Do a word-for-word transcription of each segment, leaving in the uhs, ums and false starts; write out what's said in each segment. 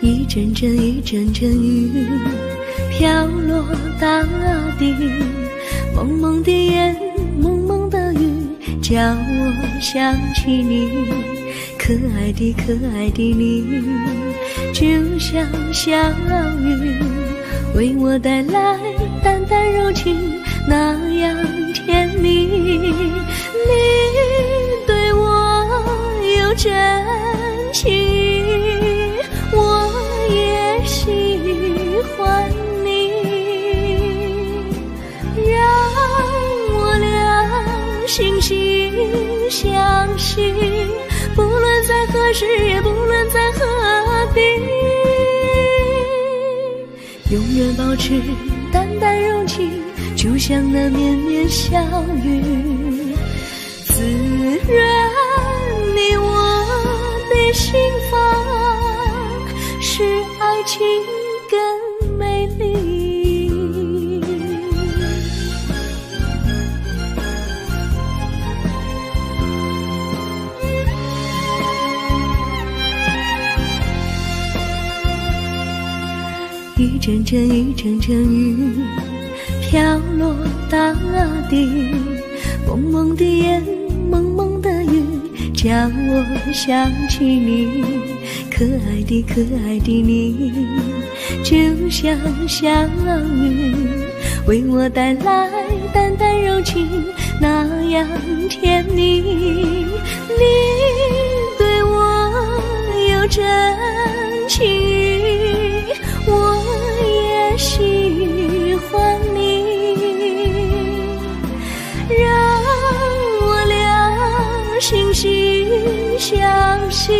一阵阵一阵阵雨飘落大地，蒙蒙的烟，蒙蒙的雨，叫我想起你，可爱的可爱的你，就像小雨，为我带来淡淡柔情，那样甜蜜。你对我有真情，我也喜欢你，让我俩惺惺相惜，不论在何时，也不论在何地，永远保持淡淡柔情，就像那绵绵小雨，滋润你我的心房，使爱情更美丽。一阵阵一阵阵雨飘落大地，蒙蒙的烟，蒙蒙的雨，叫我想起你，可爱的可爱的你，就像小雨，为我带来淡淡柔情，那样甜蜜。你对我有真情，我也喜欢你，让我俩心心相惜，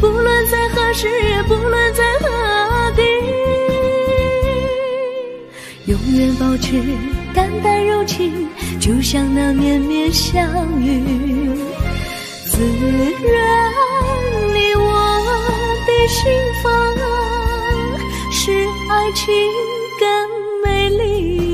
不论在何时，也不论在何地，永远保持淡淡柔情，就像那绵绵小雨，滋润你我的心房，使爱情更美丽。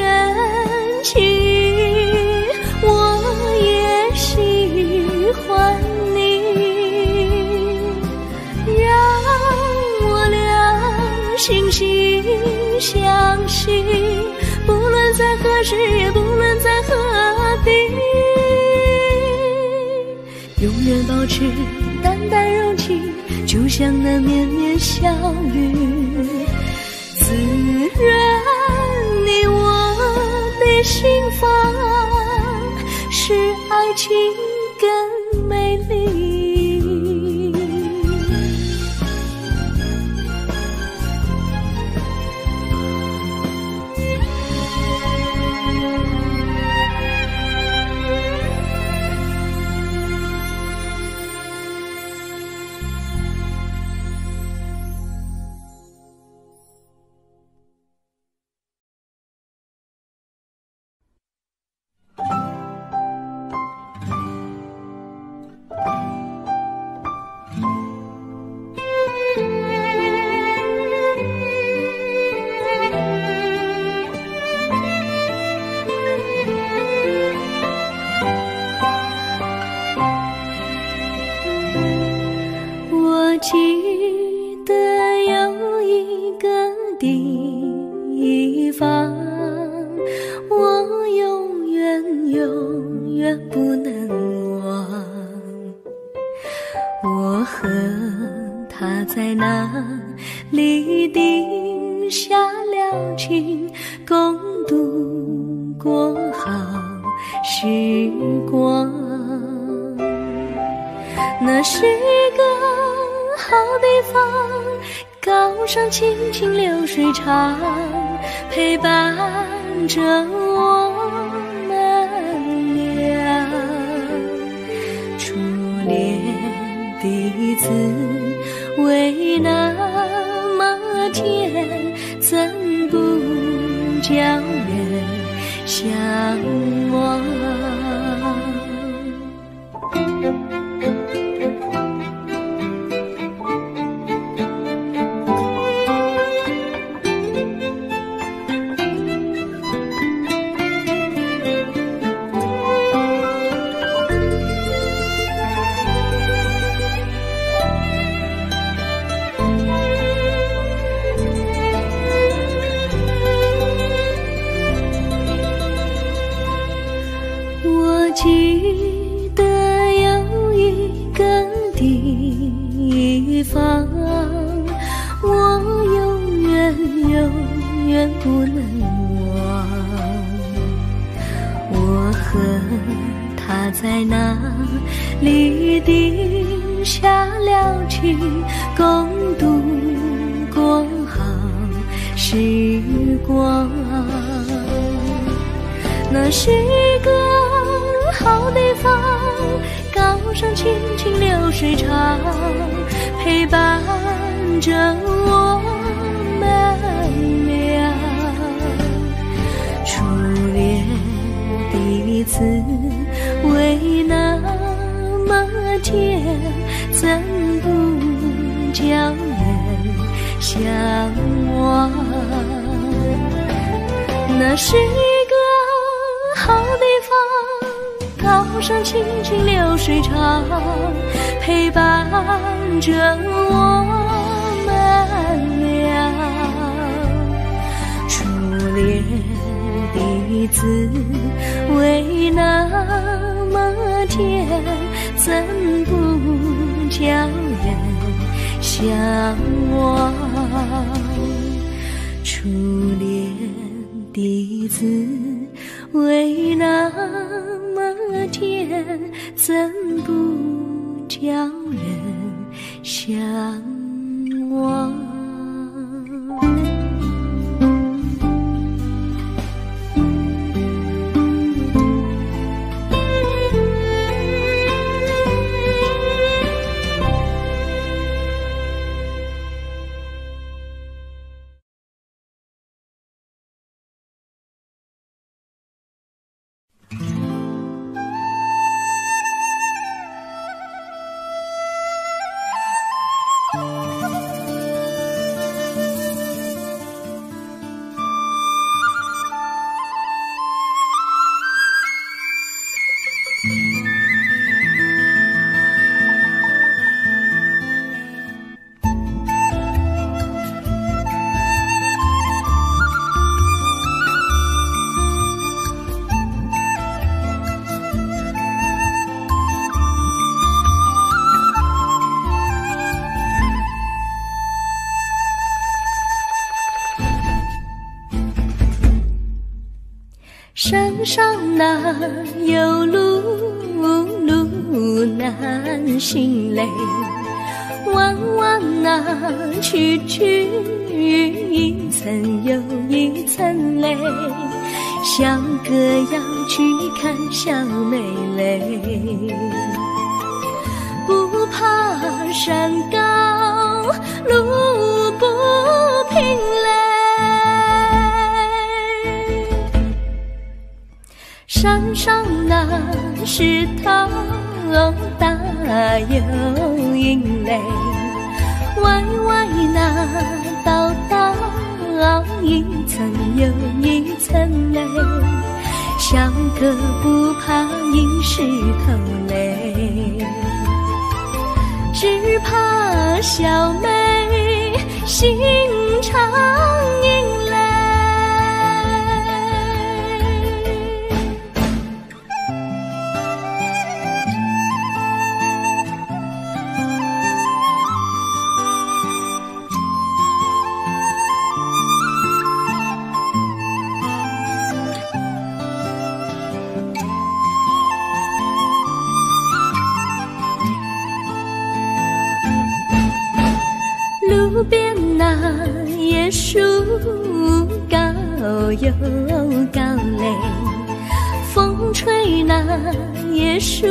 真情，我也喜欢你，让我俩惺惺相惜，不论在何时，也不论在何地，永远保持淡淡柔情，就像那绵绵小雨，滋润心房，使爱情更美丽。彼此为那么天怎不叫人向往？记得有一个地方，我永远永远不能忘。我和他在那里定下了情，共度过好时光。那是个好地方，高山青青流水长，陪伴着我们俩。初恋第一次为那么甜，怎不叫人向往？那是个好地方，高山青青流水长，陪伴着我们俩。初恋第一次为那么甜，怎不叫人向往？初恋第一次为那么甜，怎不叫人向往？山上哪有路，路难行嘞，弯弯哪曲曲，一层又一层嘞，小哥要去看小妹嘞。不怕山高路不平嘞，山上那石头大又硬嘞，歪歪那道道，一层又一层嘞，小哥不怕硬石头嘞，只怕小妹心肠硬。路边那椰树高又高嘞，风吹那椰树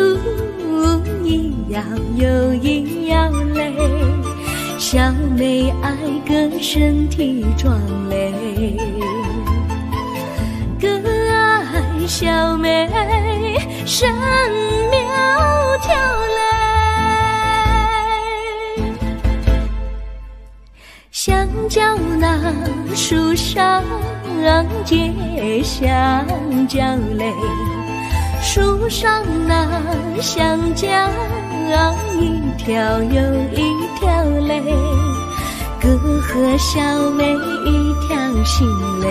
一摇又一摇嘞，小将没爱跟身体撞垒，更爱小妹神苗条蕾，香蕉那树上结香蕉蕾，树上那香蕉一条又一条蕾，哥和小妹一条心蕾，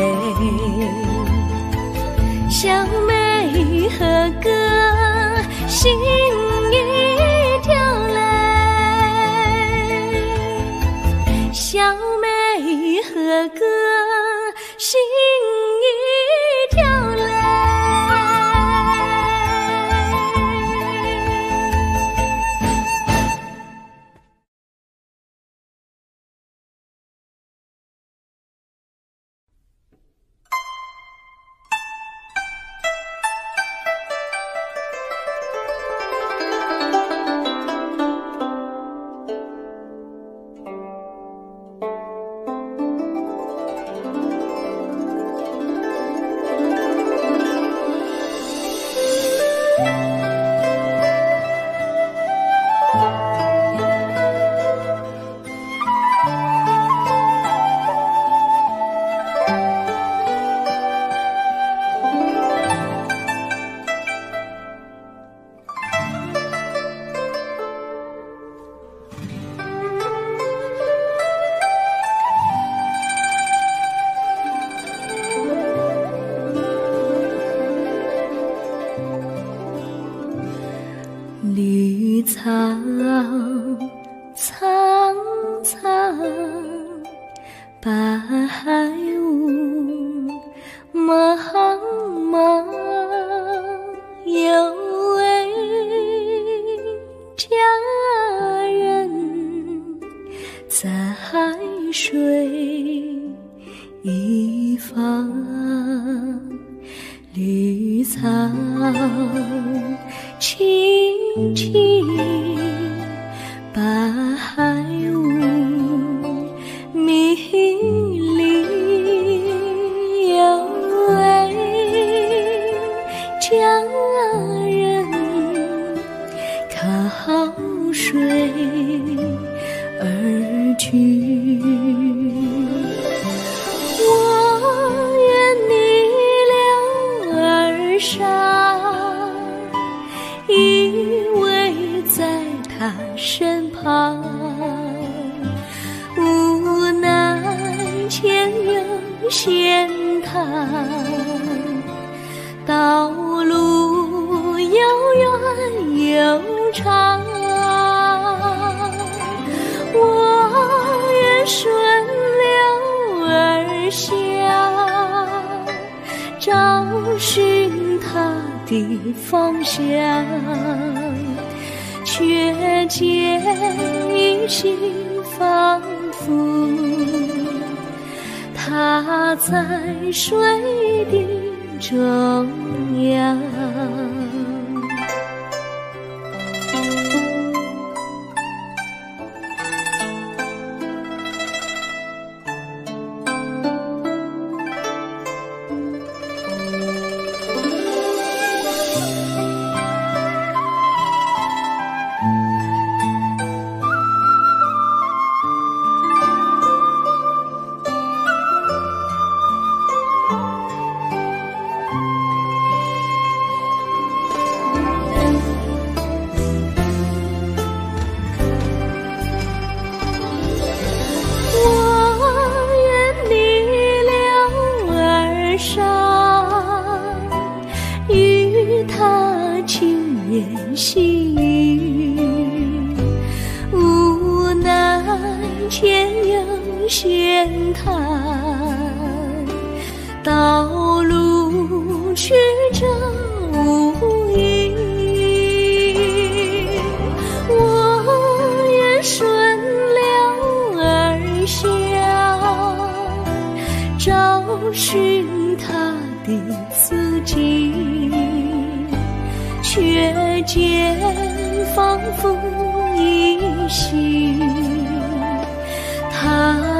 小妹和哥心一条蕾，小妹和哥心一条蕾。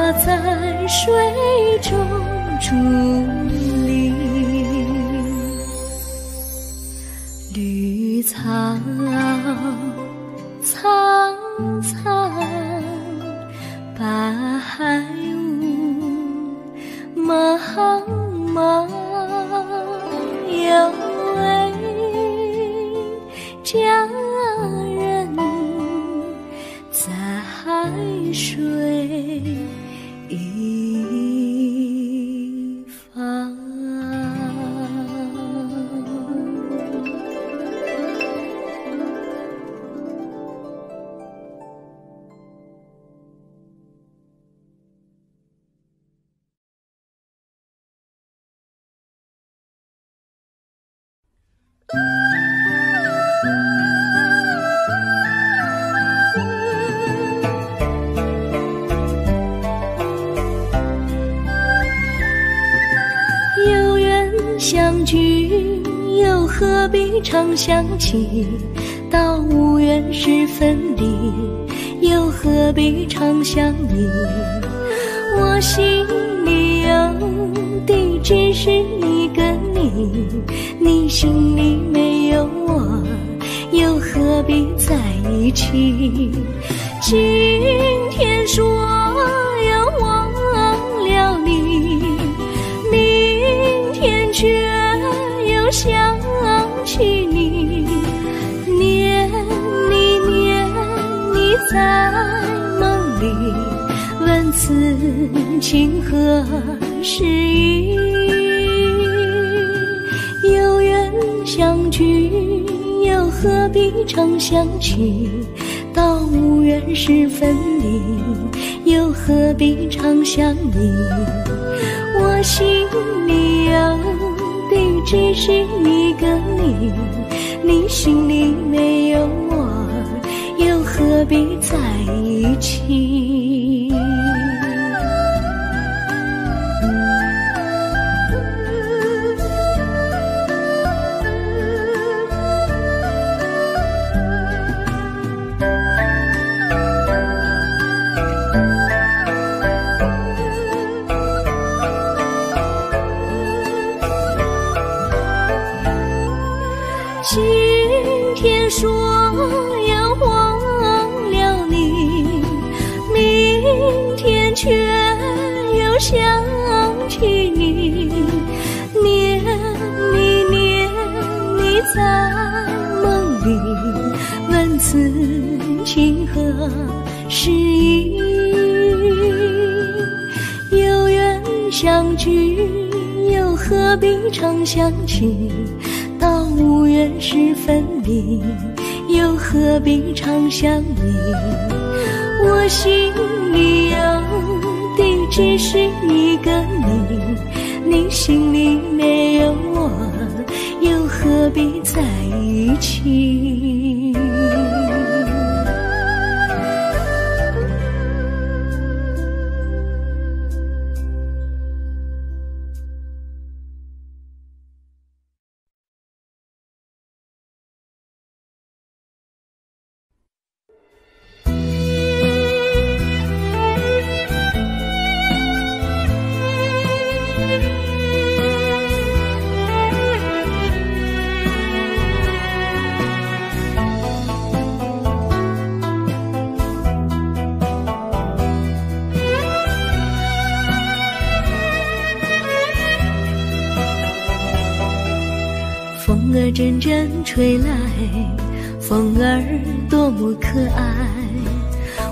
它在水中伫立，绿草苍苍，白海雾茫茫，有位佳人在海水一方。有缘相聚，又何必常想起？到无缘时分离，又何必常想你？我心里有地址，是一个你，你心里没有我，又何必在一起？今天说要忘了你，明天却又想起你，念你念你在梦里，问此情何时已？有缘相聚，又何必常想起？到无缘时分离，又何必常想你？我心里有地址，是一个你，你心里没有我，又何必在一起？今天说要忘了你，明天却又想起你，念你念你在梦里，问此情何时已？有缘相聚，又何必常想起？到无缘时分离，又何必常想你？我心里有地址，是一个你，你心里没有我，又何必在一起？风儿阵阵吹来，风儿多么可爱。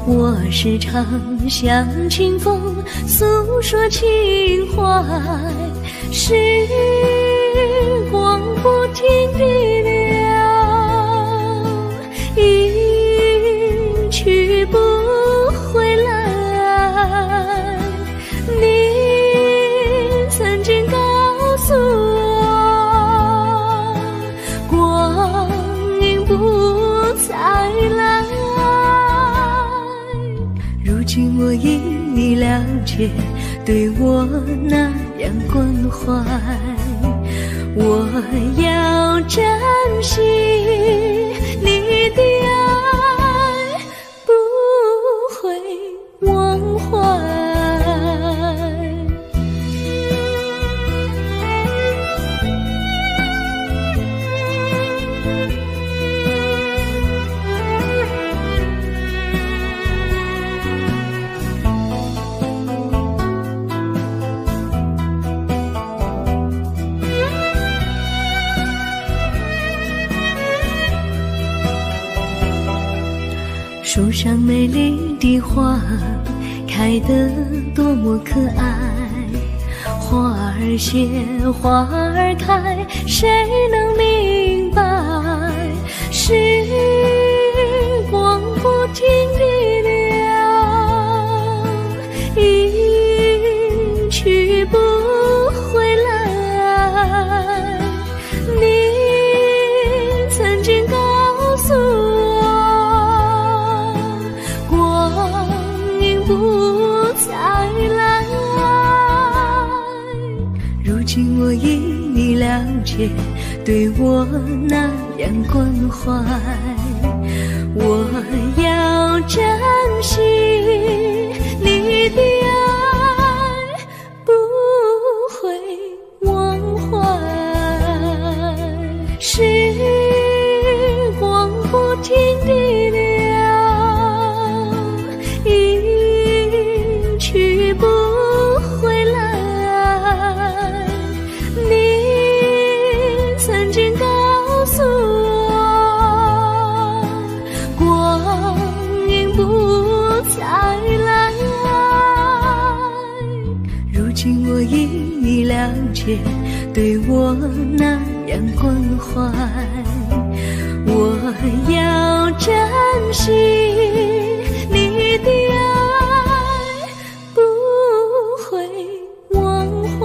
我时常向清风诉说情怀，时光不停地流，一去不回来。你曾经告诉我，我已你了解，对我那样关怀，我要珍惜你的爱，不会忘怀。树上美丽的花开得多么可爱，花儿谢，花儿开，谁能明白？时光不停地流，一去不回来。你曾经告诉我，光阴不再来。如今我已你了解，对我那样关怀，我要珍惜你的爱，不会忘怀。时光不停地流，一去不回来。你曾经告诉我，光阴不再来。如今我已你了解，对我那样关怀，我要珍惜你的爱，不会忘怀。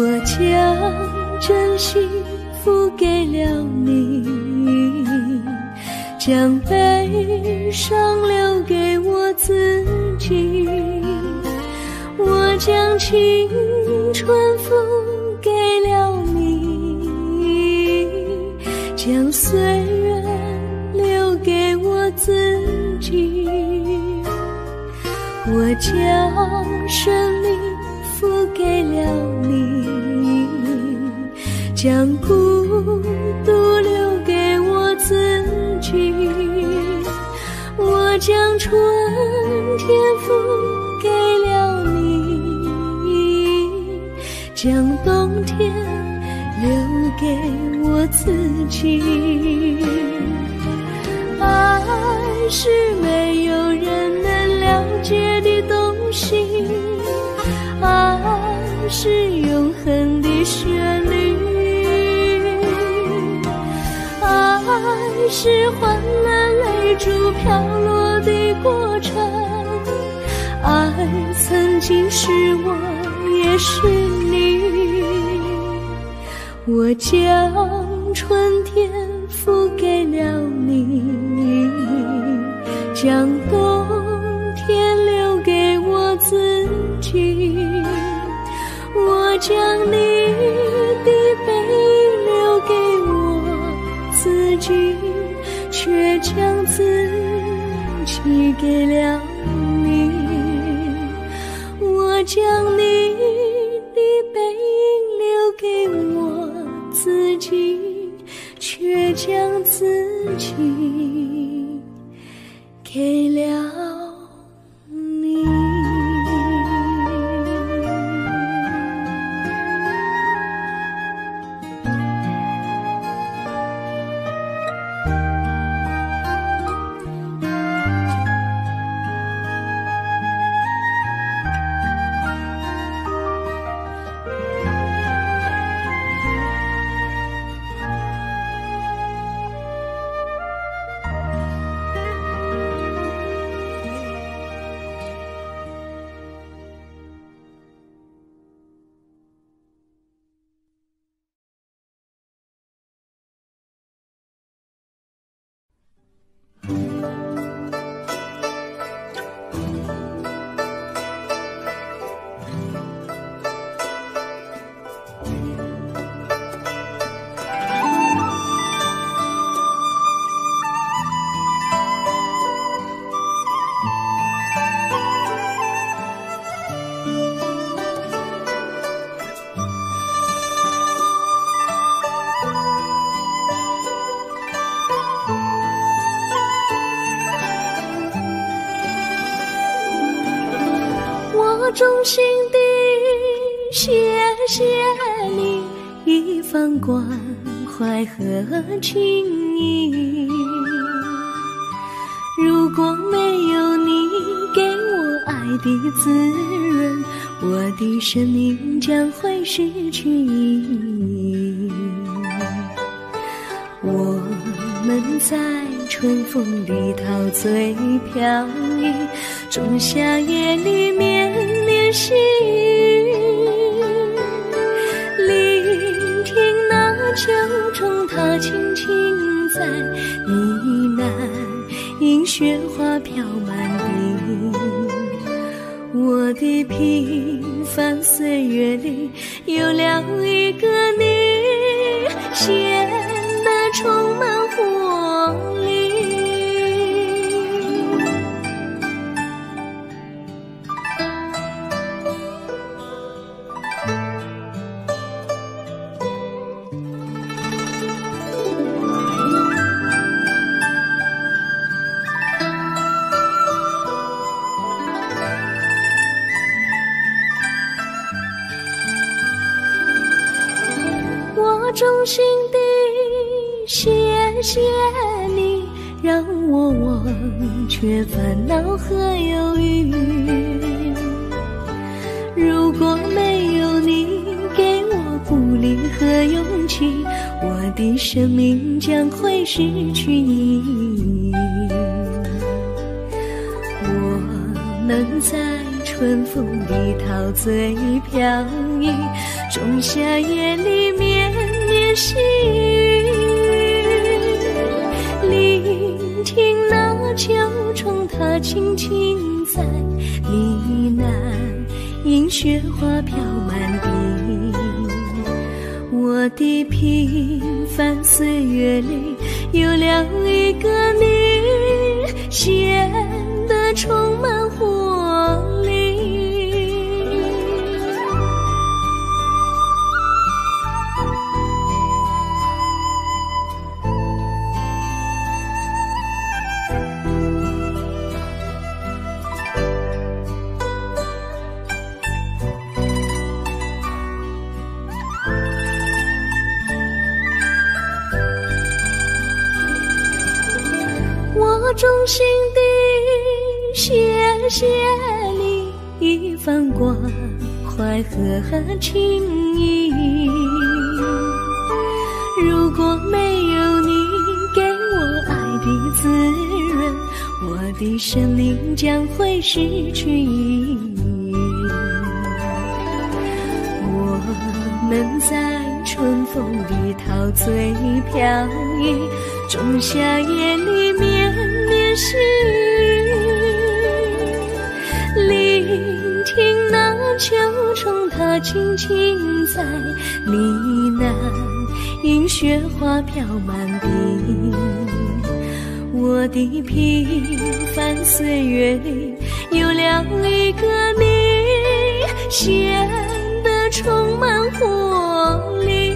我将真心付给了你，将悲伤留给我自己，我将青春付给了你，将岁月留给我自己，我将生命付给了你，将孤独留给我自己，我将春天付给了你，将冬天留给我自己。爱是没有人能了解的东西，爱是永恒的旋律，爱是欢乐泪珠飘落的过程，爱曾经是我也是你，我将春天付给了你，将冬天留给我自己，我将你的背影留给我自己，却将自己给了你，我将你的背影留给我自己，却将自己给了。衷心地谢谢你，一番关怀和情谊。如果没有你给我爱的滋润，我的生命将会失去意义。我们在春风里陶醉飘逸，仲夏夜里面心聆听那秋虫，它轻轻在呢喃，映雪花飘满地。我的平凡岁月里有了一个你，显得充满活力。衷心地谢谢你，让我忘却烦恼和忧郁。如果没有你给我鼓励和勇气，我的生命将会失去意义。我们在春风里陶醉飘逸，仲夏夜里面心，聆听那九重塔轻轻在呢喃，映雪花飘满地。我的平凡岁月里有了一个你，显得充满活力。衷心地谢谢你放关怀和情谊，如果没有你给我爱的滋润，我的生命将会失去意义。我们在春风里陶醉飘逸，仲夏夜里面心，聆听那九重塔轻轻在呢喃，映雪花飘满地。我的平凡岁月里有了一个你，显得充满活力。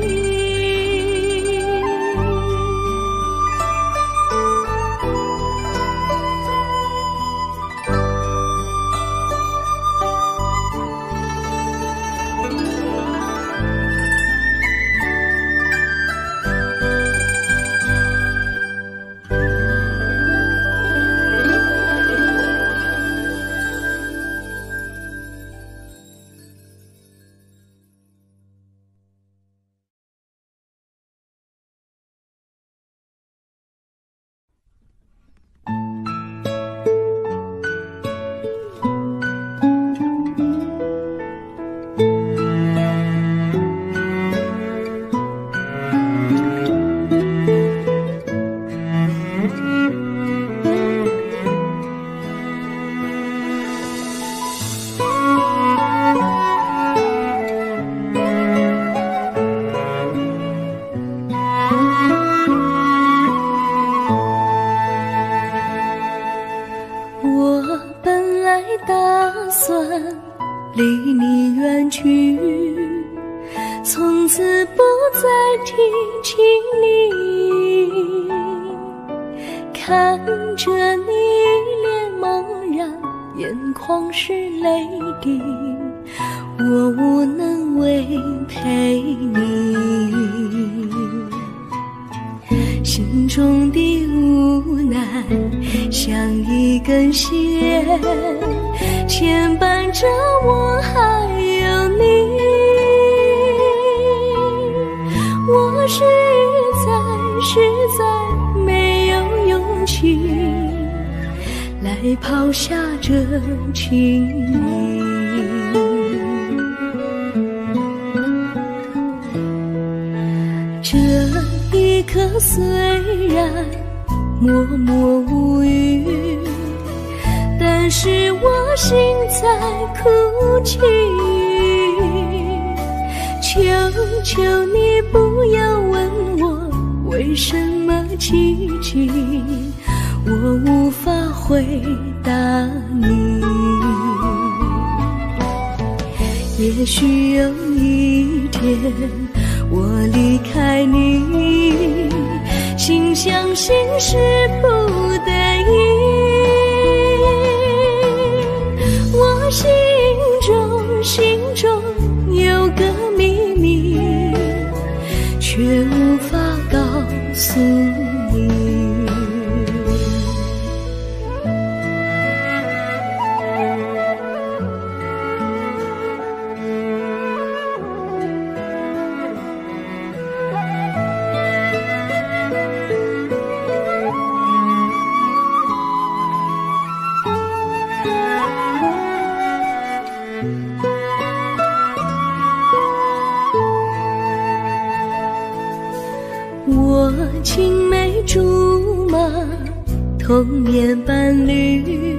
童年伴侣，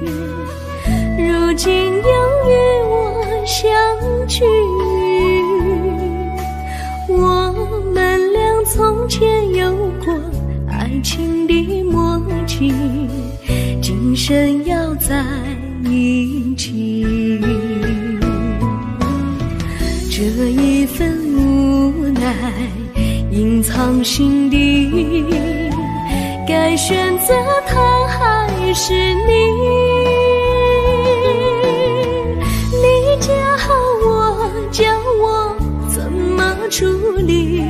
如今又与我相聚。我们俩从前有过爱情的默契，今生要在一起。这一份无奈隐藏心底，该选择他还是你？你教我，教我怎么处理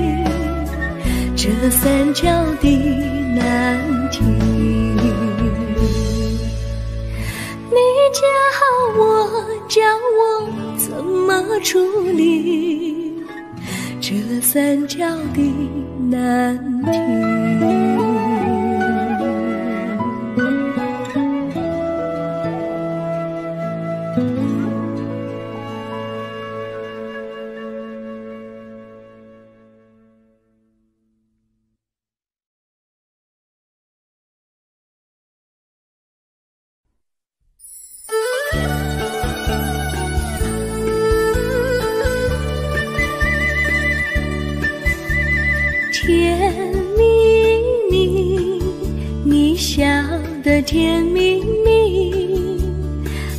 这三角的难题。你教我，教我怎么处理这三角的难题。甜蜜蜜，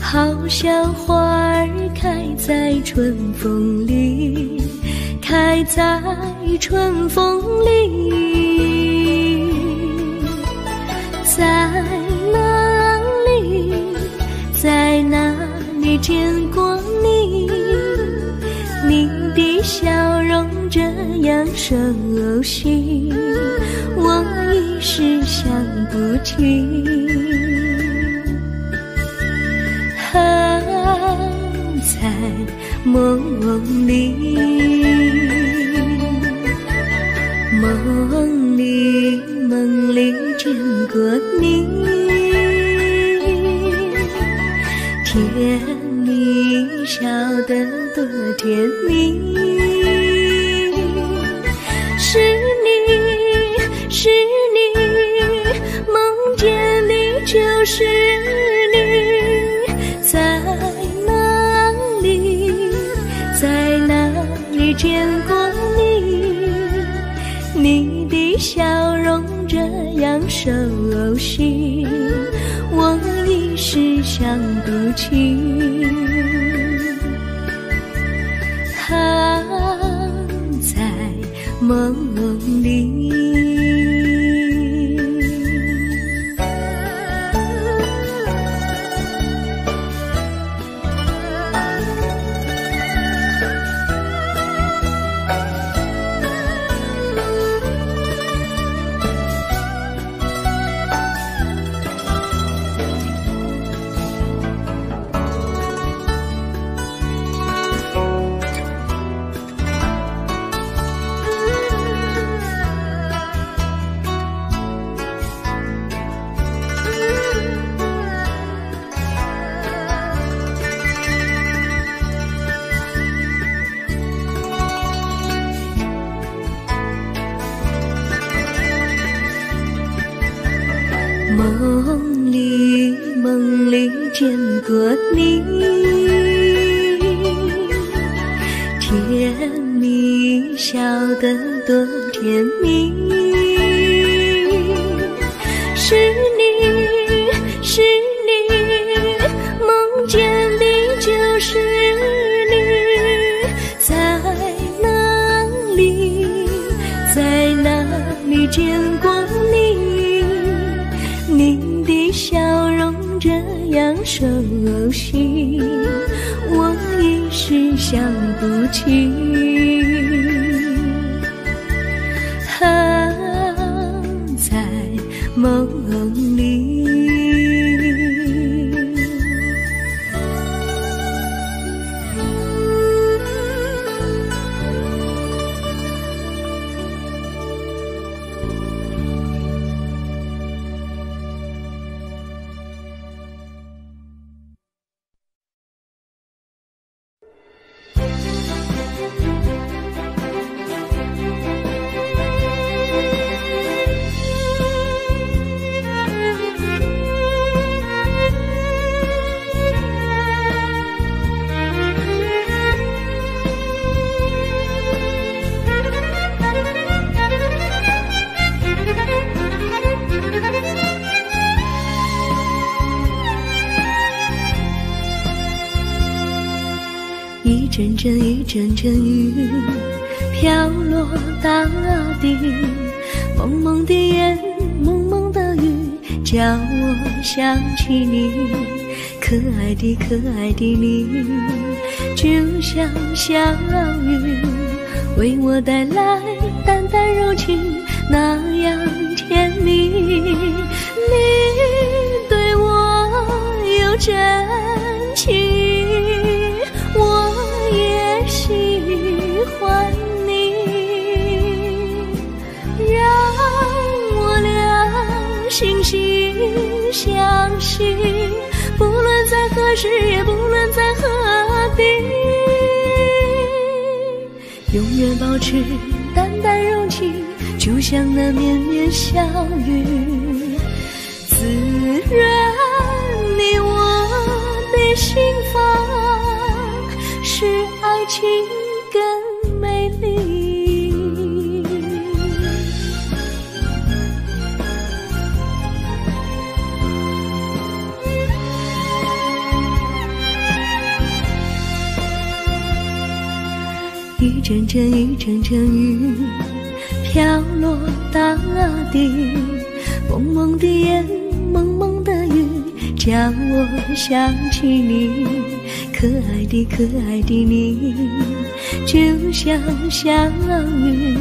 好像花儿开在春风里，开在春风里。在哪里，在哪里见过你？你的笑容这样熟悉，我一时想不起。梦里，梦里，梦里见过你，甜蜜，笑得多甜蜜。是你，是你，梦见你就是你，在见过你，你的笑容这样熟悉，我一时想不起。啊，在梦里。梦里，梦里见过你，甜蜜，笑得多甜蜜。是你，是你，梦见你就是你，在哪里，在哪里见过你？笑容这样熟悉，我一时想不起。啊，在梦里。一阵阵一阵阵雨飘落大地，蒙蒙的烟，蒙蒙的雨，叫我想起你，可爱的可爱的你，就像小雨，为我带来淡淡柔情，那样甜蜜。你对我有真情，我也喜欢你，让我俩惺惺相惜，不论在何时，也不论在何地，永远保持淡淡柔情，就像那绵绵小雨，滋润你我的心房，使爱情更美丽。一阵阵一阵阵雨飘落大地，蒙蒙的烟，蒙蒙的雨，叫我想起你，可爱的可爱的你，就像小雨，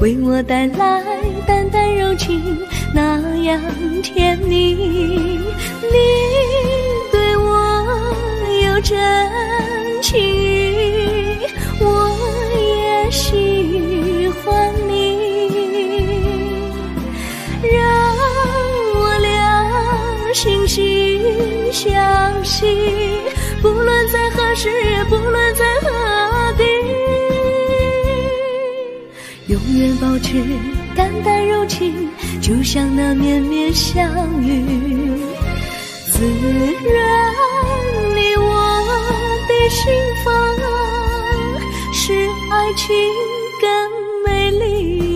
为我带来淡淡柔情，那样甜蜜。你对我有真情，我也喜欢你，惺惺相惜，不论在何时，也不论在何地，永远保持淡淡柔情，就像那绵绵小雨，滋润你我的心房，使爱情更美丽。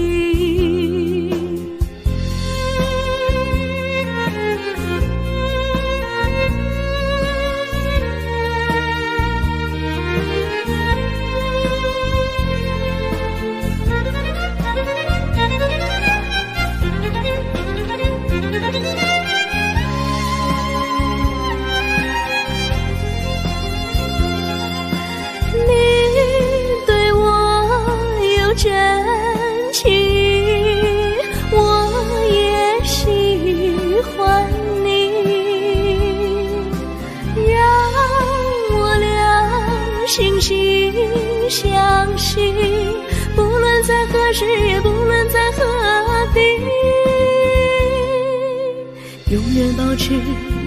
真情，我也喜欢你，让我俩惺惺相惜，不论在何时，也不论在何地，永远保持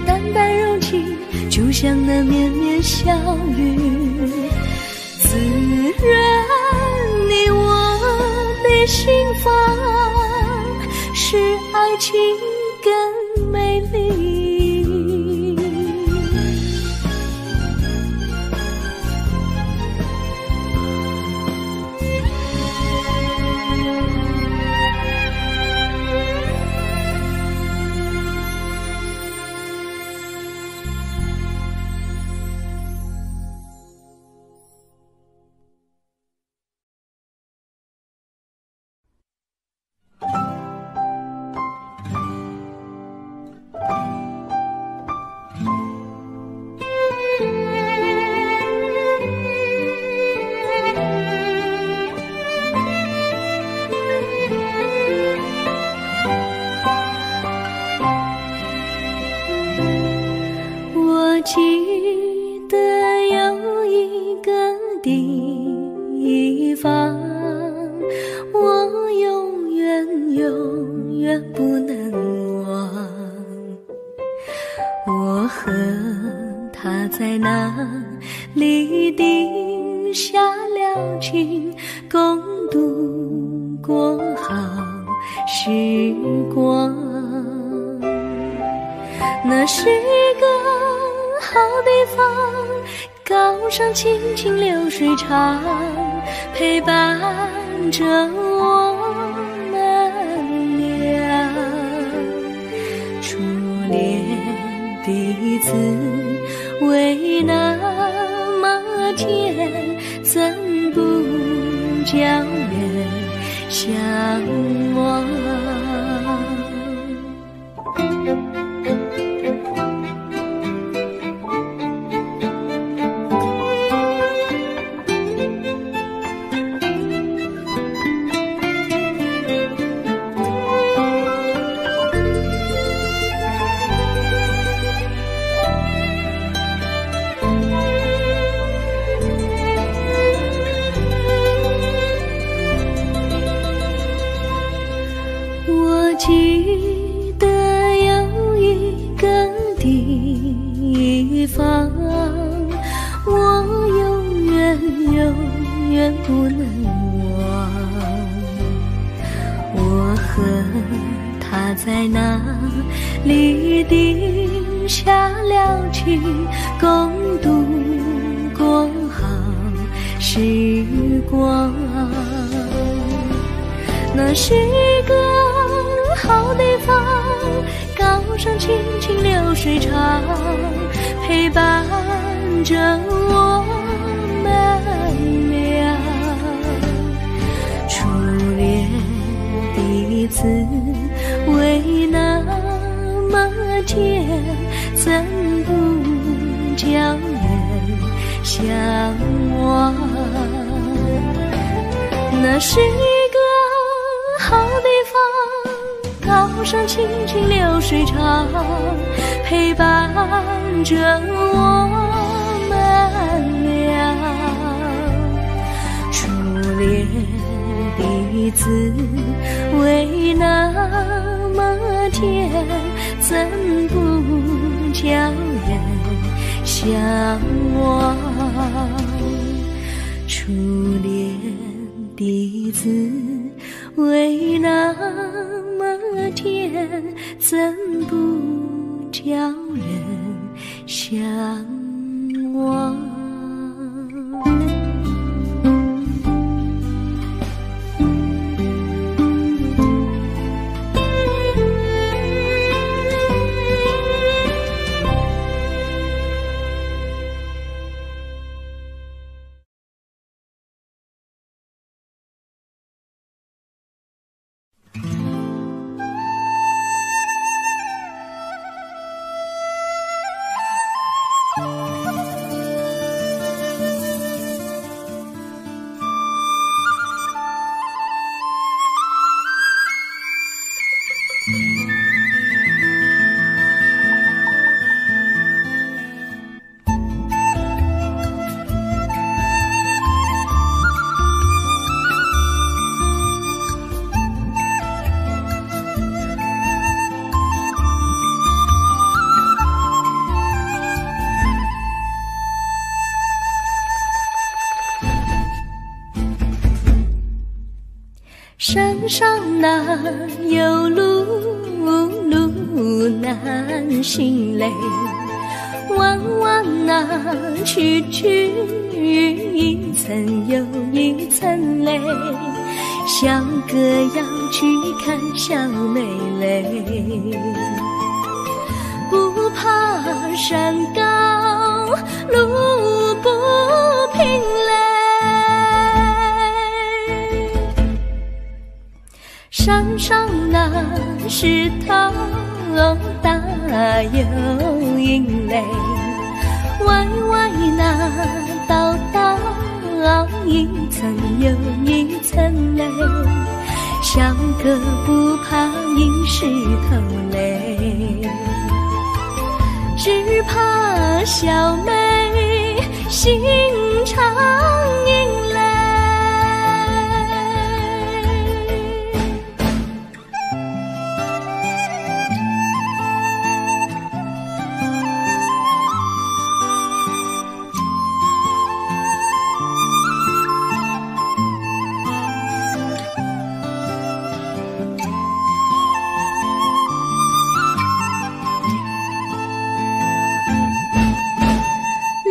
淡淡柔情，就像那绵绵小雨，滋润你我心房，使爱情更美丽。彼此为那么天怎不叫人向往？记得有一个地方，我永远永远不能忘。我和他在那里定下了情，共度过好时光。那是个好地方，高山青青流水长，陪伴着我们俩。初恋第一次为那么甜，怎不叫人向往？那是个好地方，高山青青流水长，陪伴着我们俩。初恋第一次为那么甜，怎不叫人向往？初恋第一次为那么甜，怎不叫人向往？山上哪有路，路难行嘞，弯弯哪曲曲，一层又一层嘞，小哥要去看小妹嘞。不怕山高路不平嘞，山上那石头大又硬嘞，歪歪那道道，一层又一层嘞，小哥不怕硬石头嘞，只怕小妹心肠。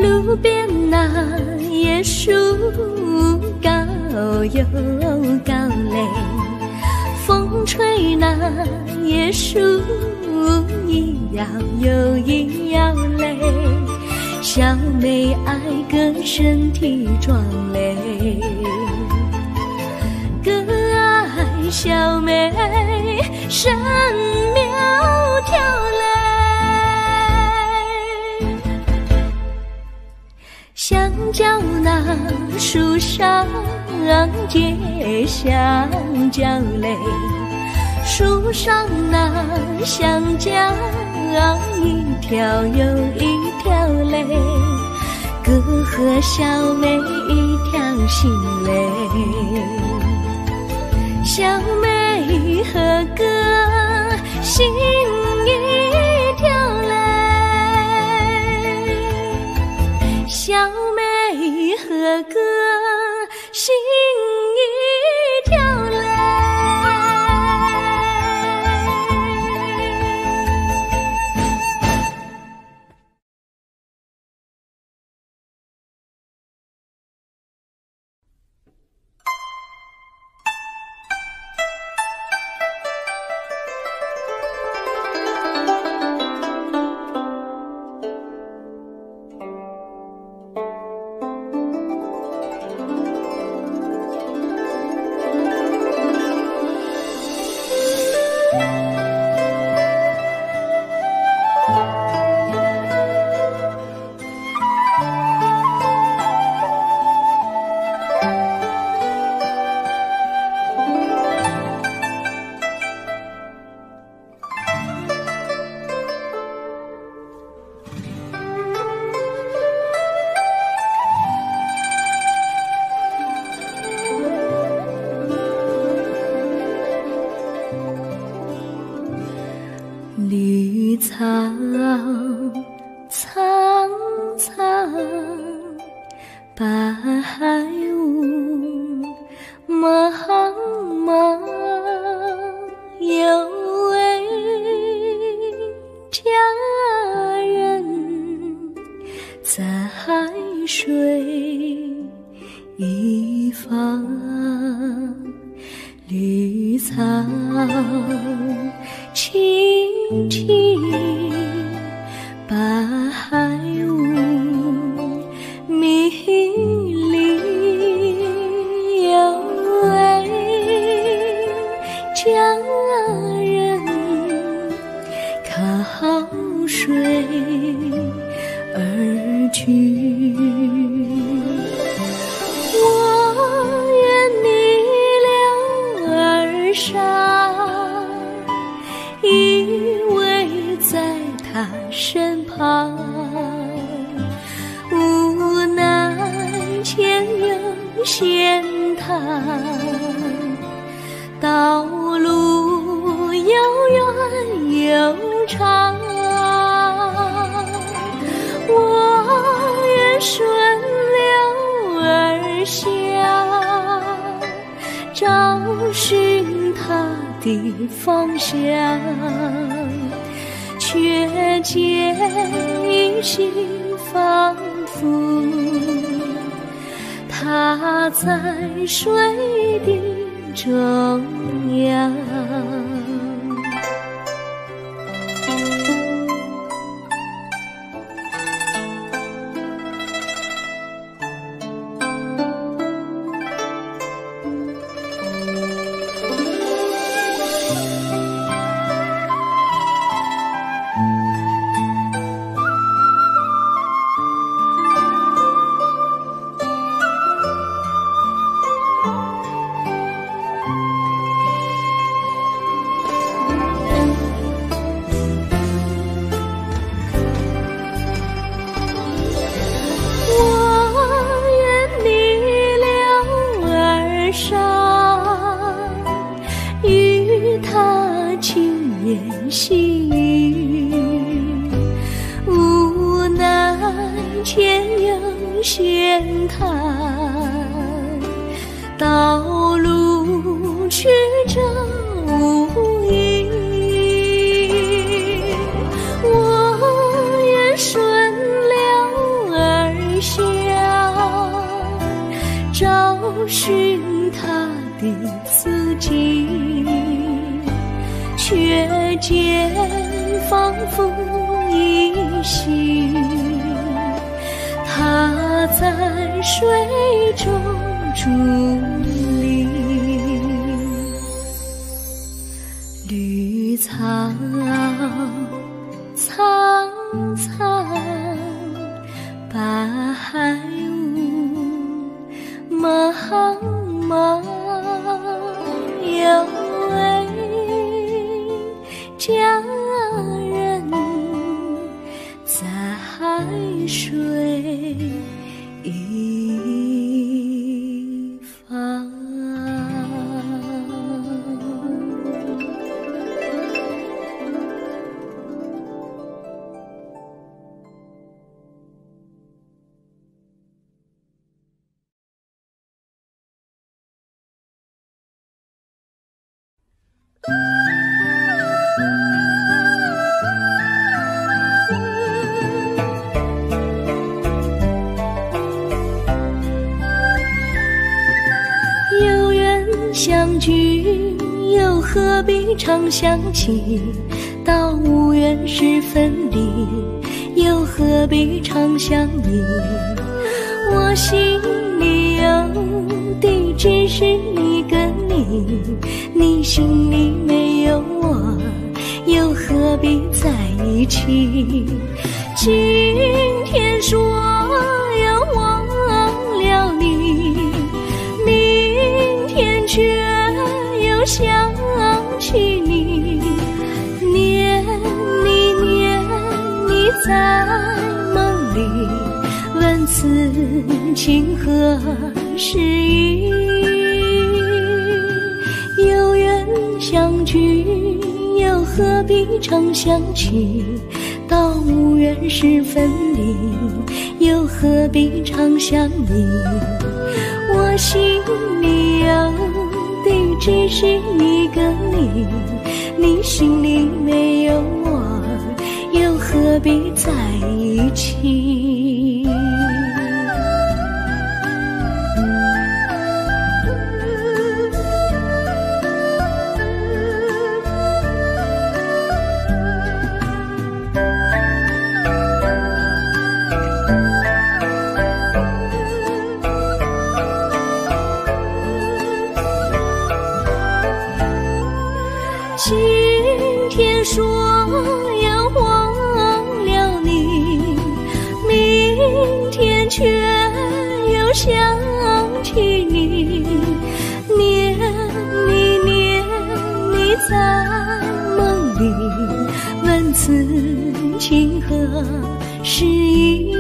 路边那椰树高又高嘞，风吹那椰树一摇又一摇嘞，向没爱跟身体壮擂，更爱小妹神苗条蕾，香蕉那树上结香蕉蕾，树上那香蕉一条又一条蕾，哥和小妹一条心蕾，小妹和哥心一条蕾，小妹和哥心一条蕾。在水中伫立，绿草苍苍，白雾茫茫，有位佳人在海水。 一方。相聚又何必常想起，到无缘时分离，又何必常想你。我心里有地只是你跟你，你心里没有我，又何必在一起？今天说要忘了你，明天却。 又想起你，念你念你在梦里，问此情何时已？有缘相聚，又何必常想起？到无缘时分离，又何必常想你？我心里有。 地只是你跟你，你心里没有我，又何必在一起？ 今天说要忘了你，明天却又想起你。念你念你在梦里，问此情何时已？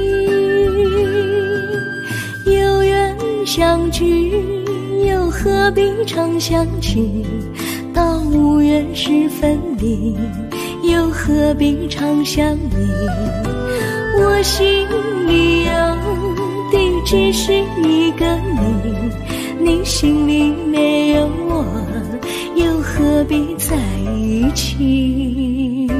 有缘相聚，又何必常想起？ 到无缘时分离，又何必常想你？我心里有地只是你跟你，你心里没有我，又何必在一起？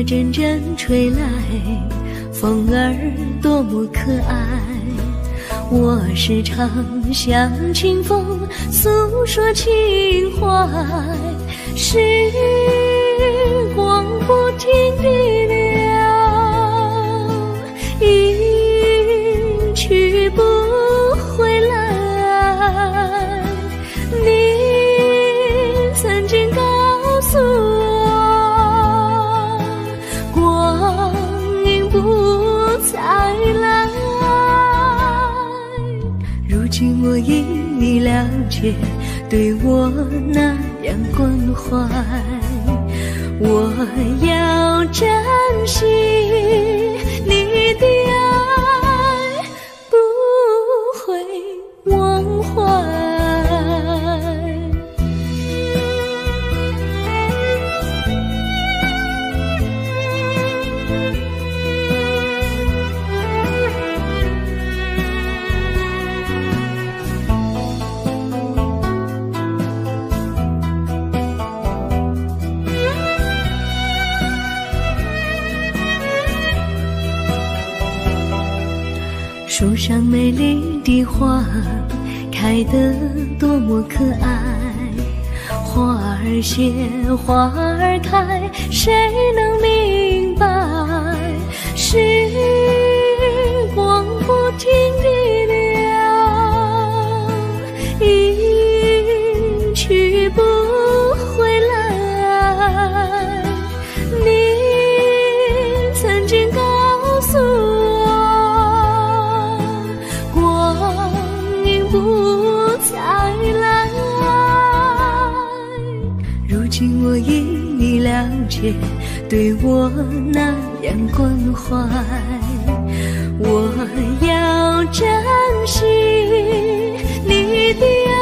儿阵阵吹来，风儿多么可爱。我时常向清风诉说情怀，时光不停地流，一去不回来。你曾经告诉我，光阴不再来。如今我因你了解，对我那样关怀，我要珍惜你的爱，不会忘怀。树上美丽的花开得多么可爱，花儿谢，花儿开，谁能明白？时光不停地流，一去不回来。你曾经告诉我，我因你了解，对我那样关怀，我要珍惜你的爱，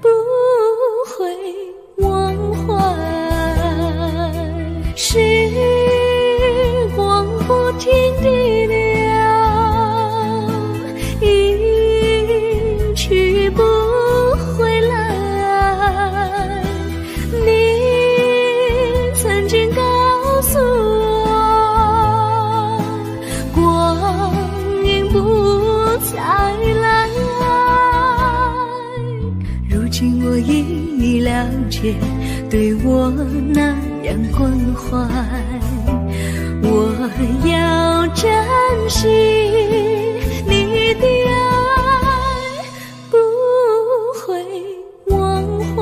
不会忘怀。时光不停地流，一去不回来。我因你了解，对我那样关怀，我要珍惜你的爱，不会忘怀。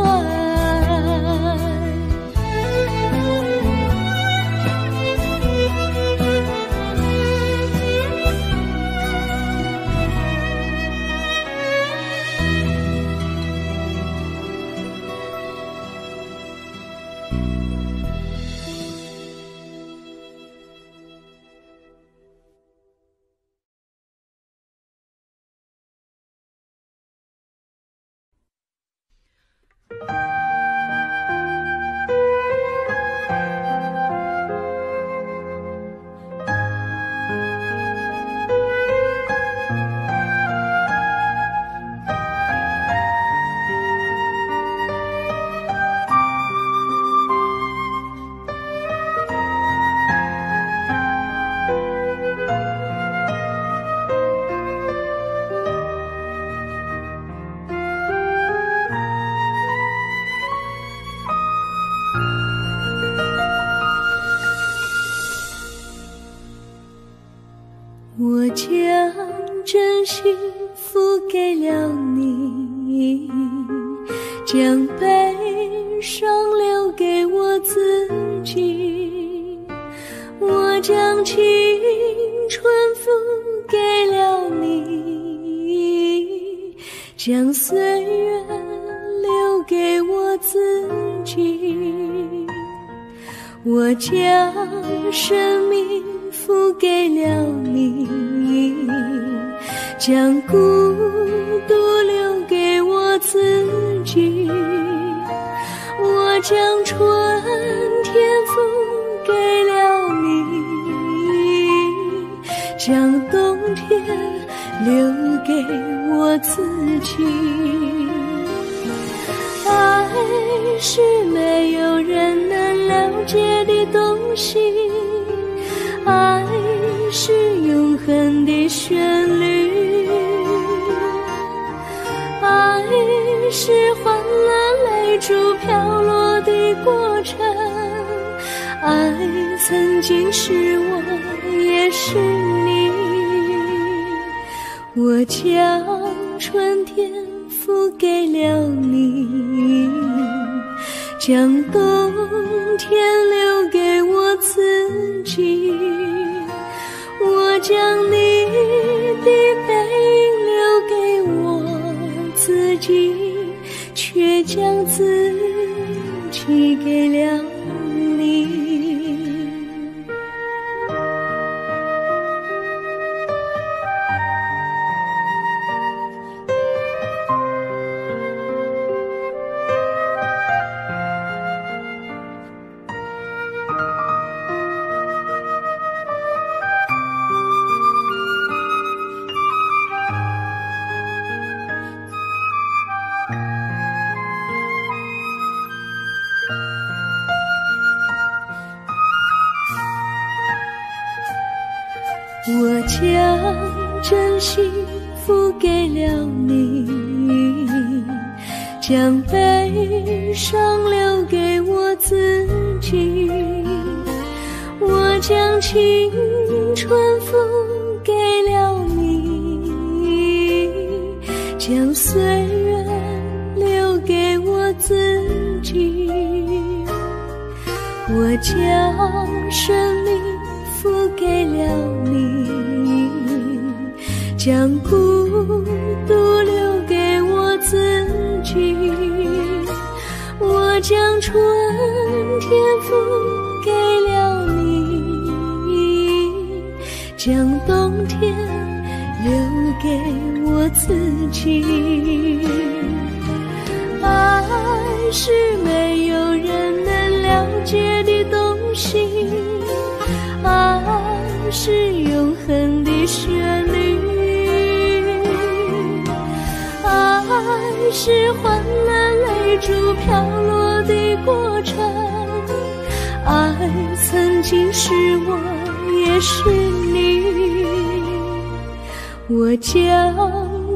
我将真心付给了你，将悲伤留给我自己。我将青春付给了你，将岁月留给我自己。我将生命付给了你，将孤独留给我自己。我将春天付给了你，将冬天留给我自己。爱是没有人能了解的东西，爱是永恒的旋律，爱是欢乐泪珠飘落的过程，爱曾经是我也是你，我将春天付给了你，将冬天留给我自己，我将你的背影留给我自己，却将自己给了你。我将真心付给了你，将悲伤留给我自己，我将青春付给了你，将岁月留给我自己，我将生命付给了你，将孤独留给我自己，我将春天付给了你，将冬天留给我自己。爱是没有人能了解的东西，爱是永恒的旋律，爱是欢乐泪珠飘落的过程，爱曾经是我也是你，我将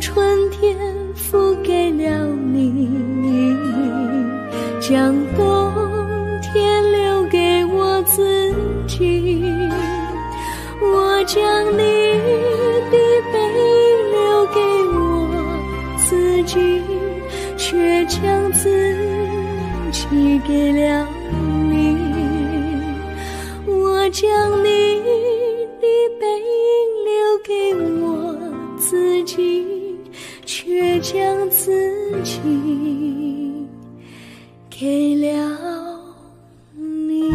春天付给了你，将冬天留给我自己，我将你的背影留给我自己，却将自己给了你，我将你的背影留给我自己，却将自己给了你。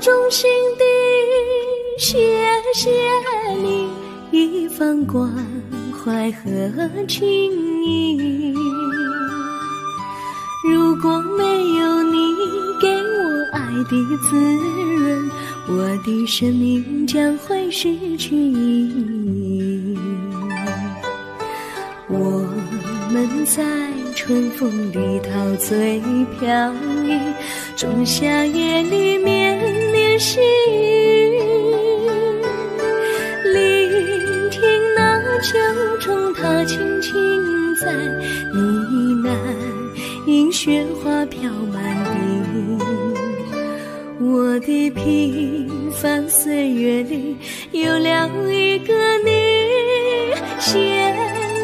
衷心地谢谢你，一份关怀和情谊。如果没有你给我爱的滋润，我的生命将会失去意义。我们在春风里陶醉飘逸，仲夏夜里绵绵细雨，聆听那江中它轻轻在呢喃，映雪花飘满地。我的平凡岁月里有了一个你，显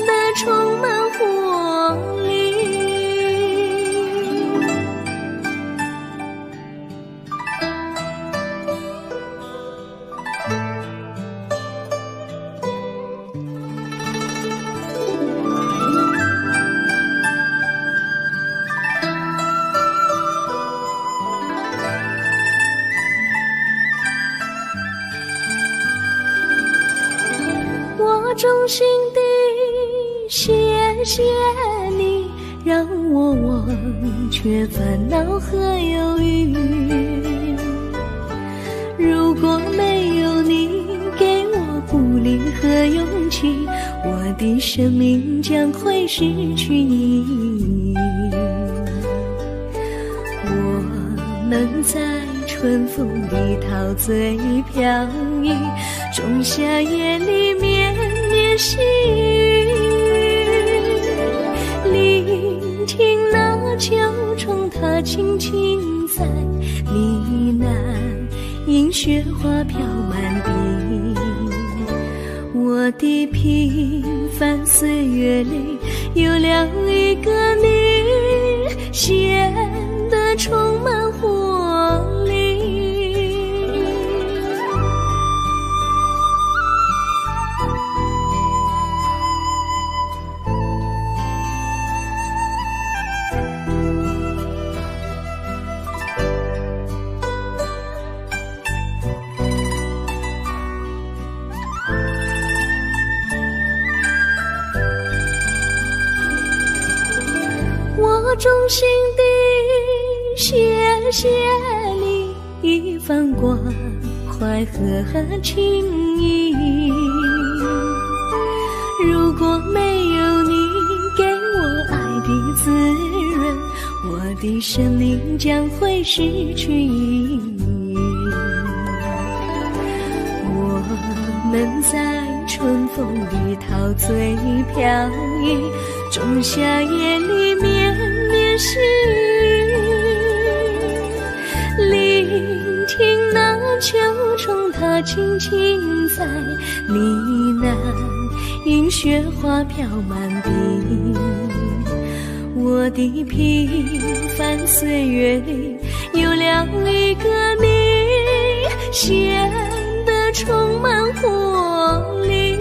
得充满活力。我衷心地谢谢你，让我忘却烦恼和忧郁。如果没有你给我鼓励和勇气，我的生命将会失去你。我们在春风里陶醉飘逸，仲夏夜里面细雨，聆听那秋虫它轻轻在呢喃，映雪花飘满地。我的平凡岁月里有了一个你，显得充满活力。我衷心地谢谢你，一番关怀和情谊。如果没有你给我爱的滋润，我的生命将会失去意义。我们在春风里陶醉飘逸，仲夏夜里面细雨，聆听那秋虫它轻轻在呢喃，映雪花飘满地。我的平凡岁月里有了一个你，显得充满活力。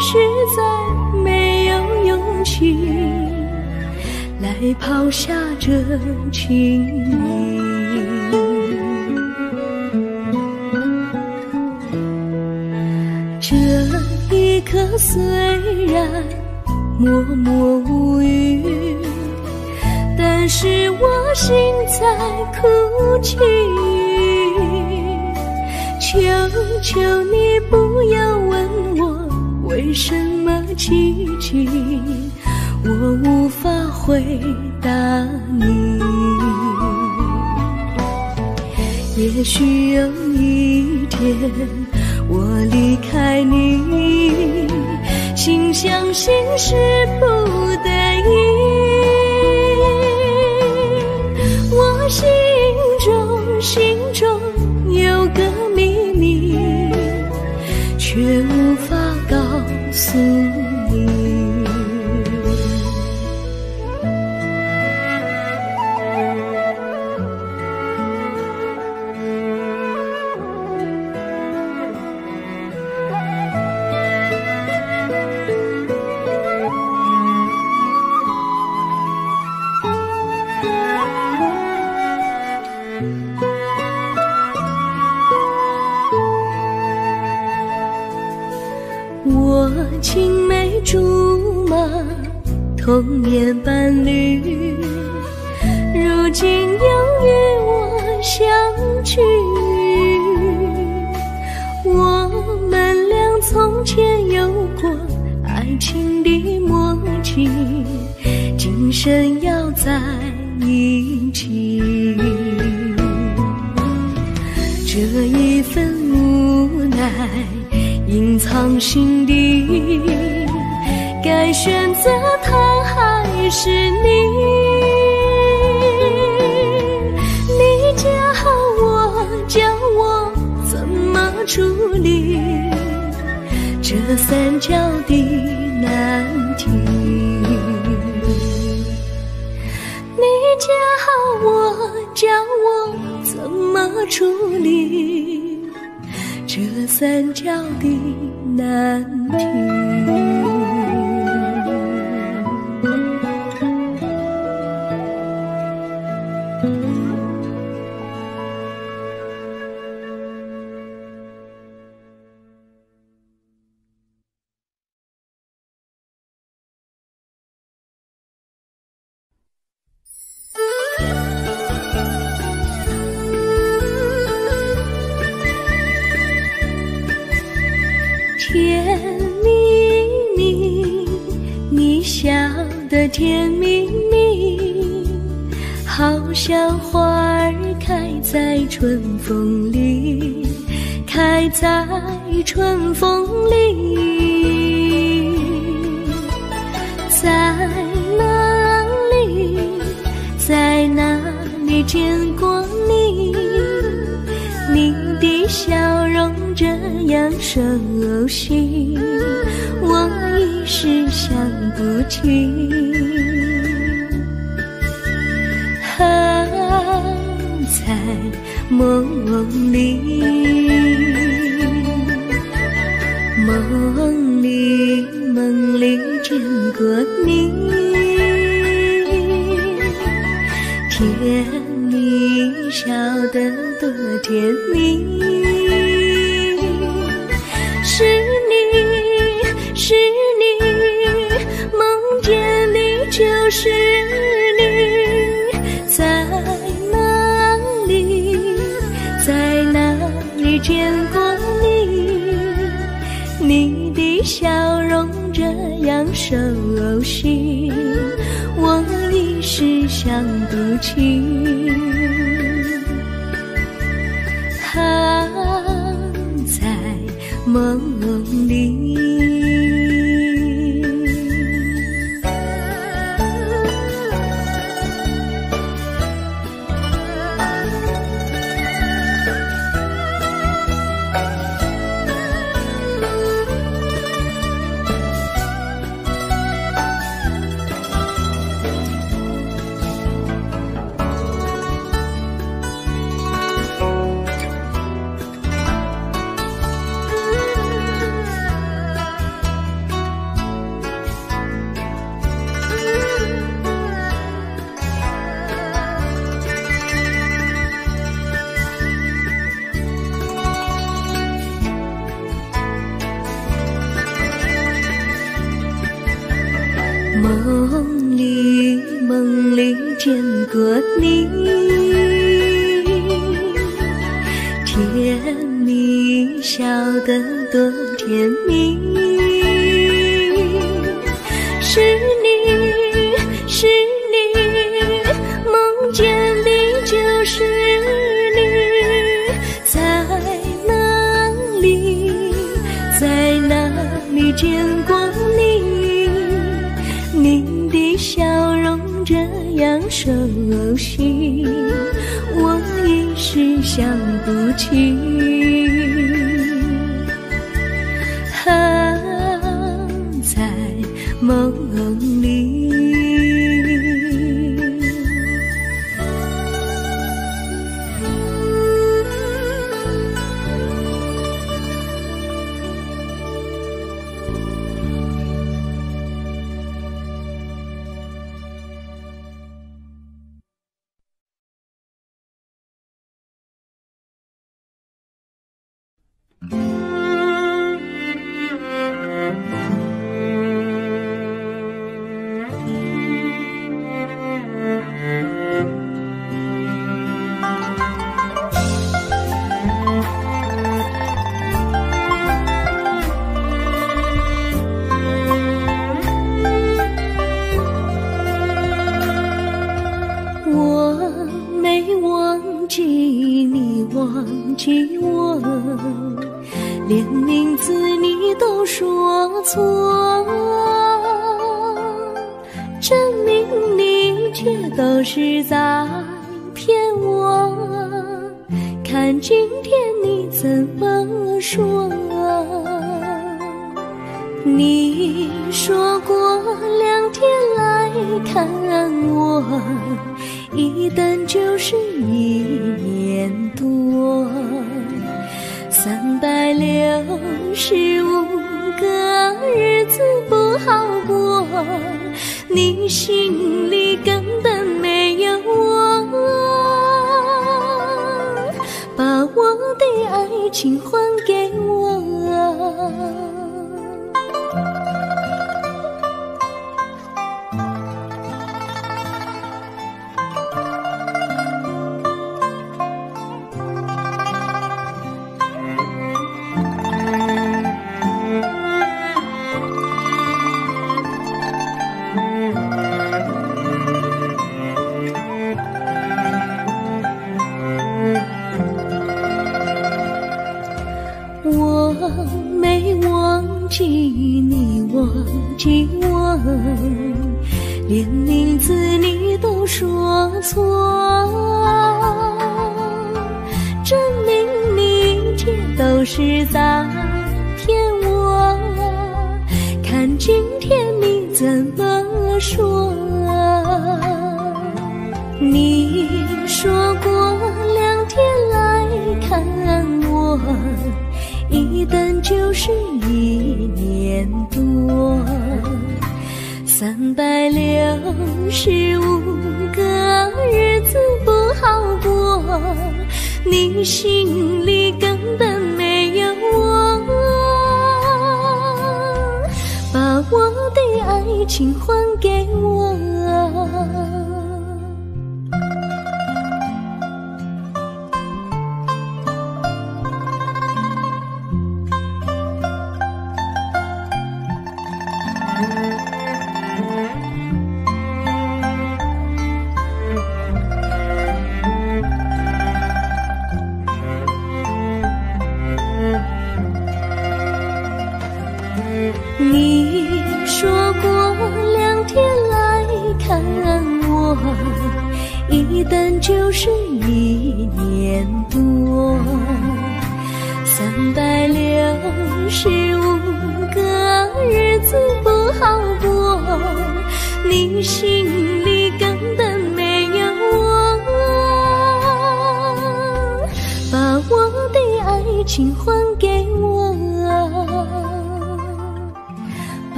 实在没有情来抛下这情谊。这一刻虽然默默无语，但是我心在哭泣。求求你不要问我为什么奇迹，我无法回答你。也许有一天我离开你，心相信是不得已。我心中心中有个秘密，却无法告诉你。我青梅竹马，童年伴侣，如今又与我相聚。我们俩从前有过爱情的默契，今生要在一起。这一份无奈隐藏心底，该选择他还是你？你教我，教我怎么处理这三角的难题。你教我，教我怎么处理这三角的难题。甜蜜蜜，你笑得甜蜜蜜，好像花儿开在春风里，开在春风里。在哪里，在哪里见过你？你的笑容这样熟悉，我一时想不起。好在梦里，梦里梦里见过你，甜蜜笑得多甜蜜。是你，是你，梦见你就是你。在哪里，在哪里见过你？你的笑容这样熟悉，我一时想不起。啊，梦里，个你，甜蜜笑得多甜蜜，是你是你，梦见你就是你，在哪里在哪里见过你，你的笑容这样熟悉，我一时想不起。啊，在梦里，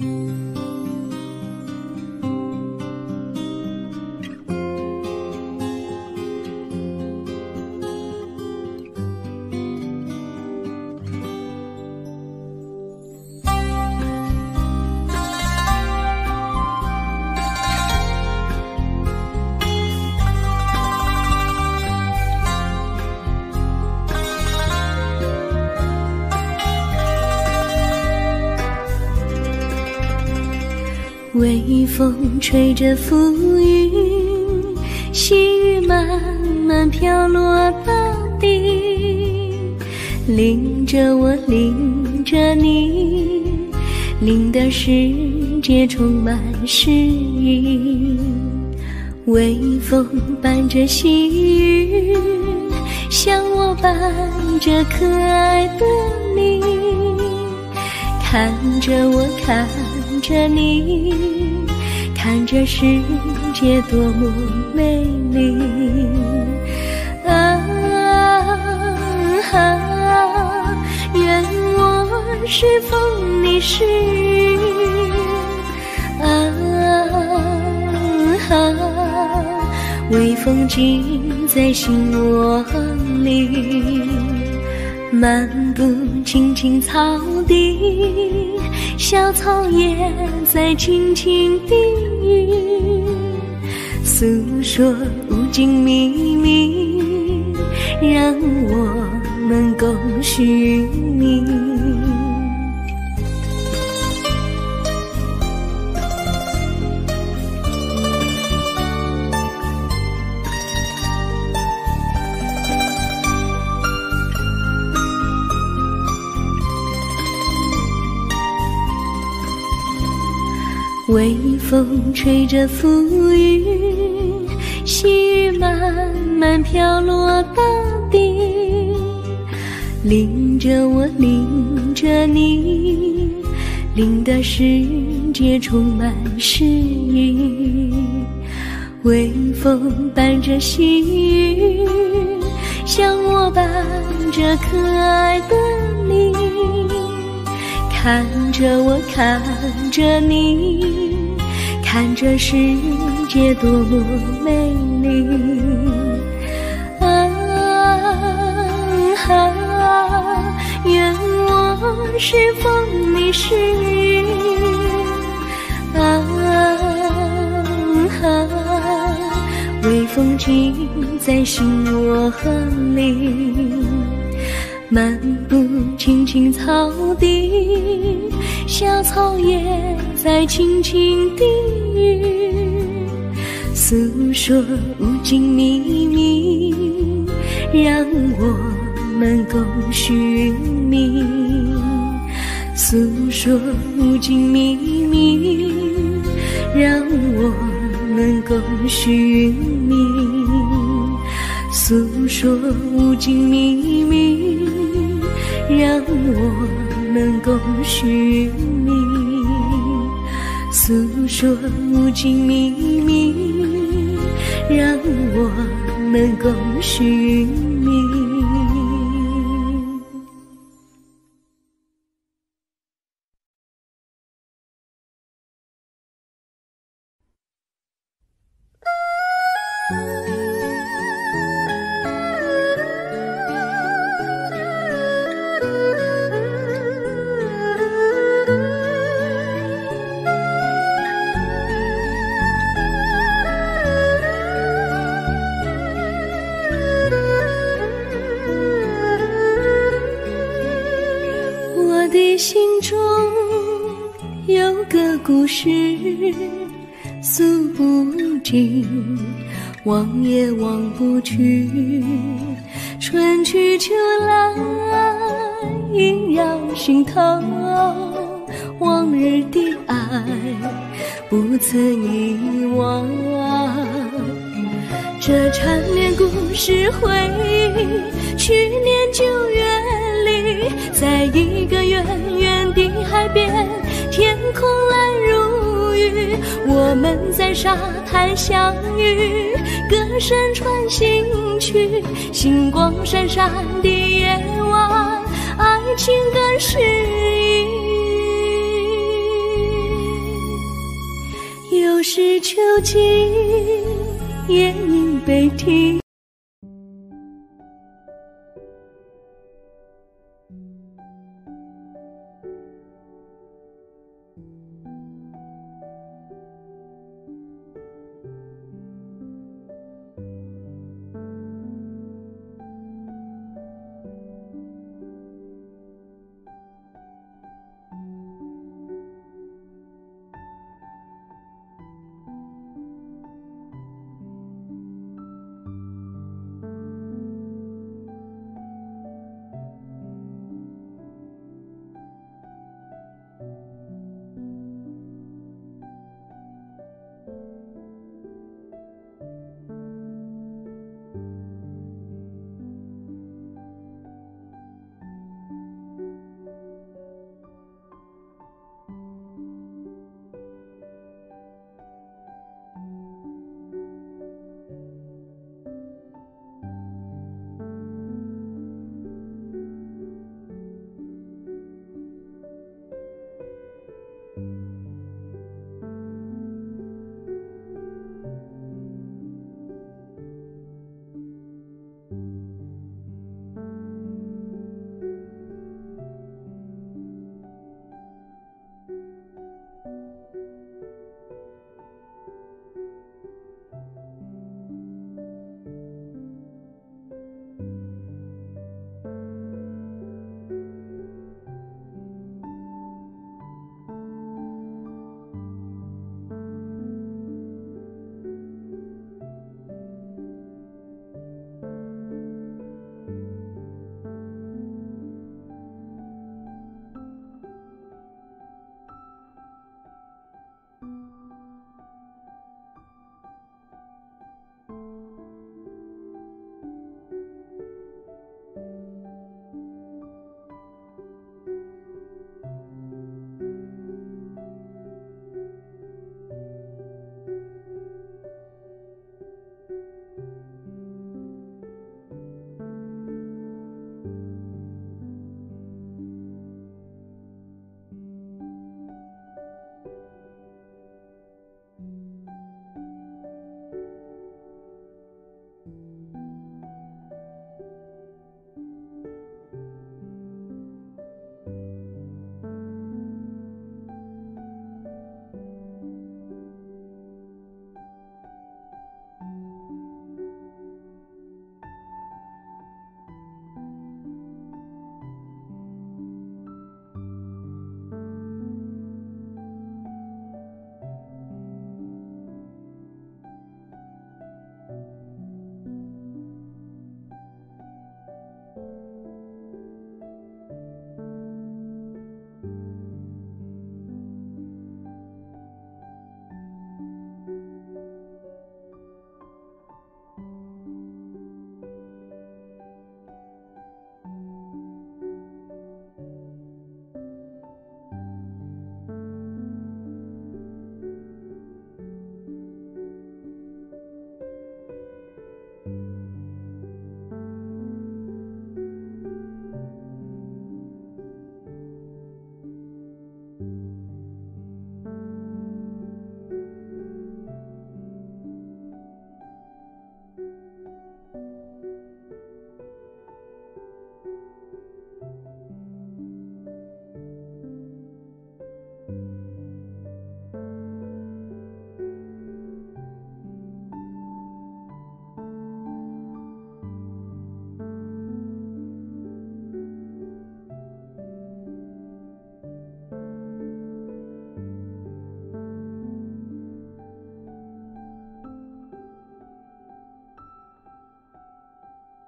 微风吹着浮云，细雨慢慢飘落到地，淋着我淋着你，淋的世界充满诗意。微风伴着细雨，像我伴着可爱的你，看着我看看着你，看着世界多么美丽。啊啊，愿我是风，你是雨。啊啊，微风尽在心窝里，漫步青青草地。小草也在轻轻低语，诉说无尽秘密，让我们共许你。微风吹着浮云，细雨慢慢飘落到地，淋着我淋着你，淋的世界充满诗意。微风伴着细雨，像我伴着可爱的你，看着我看着你，看着世界多么美丽。啊啊，愿我是风，你是雨。啊啊，微风尽在心窝里，漫步青青草地，小草也在轻轻低语，诉说无尽秘密，让我们共许你。诉说无尽秘密，让我们共许你。诉说无尽秘密，让我能共许你。诉说无尽秘密，让我能共许你。故事诉不尽，忘也忘不去。春去秋来，萦绕心头。往日的爱，不曾遗忘。这缠绵故事回忆，去年九月里，在一个远远的海边。天空蓝如雨，我们在沙滩相遇，歌声传新曲，星光闪闪的夜晚，爱情更诗意。又是秋季，夜莺北啼。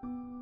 Thank you.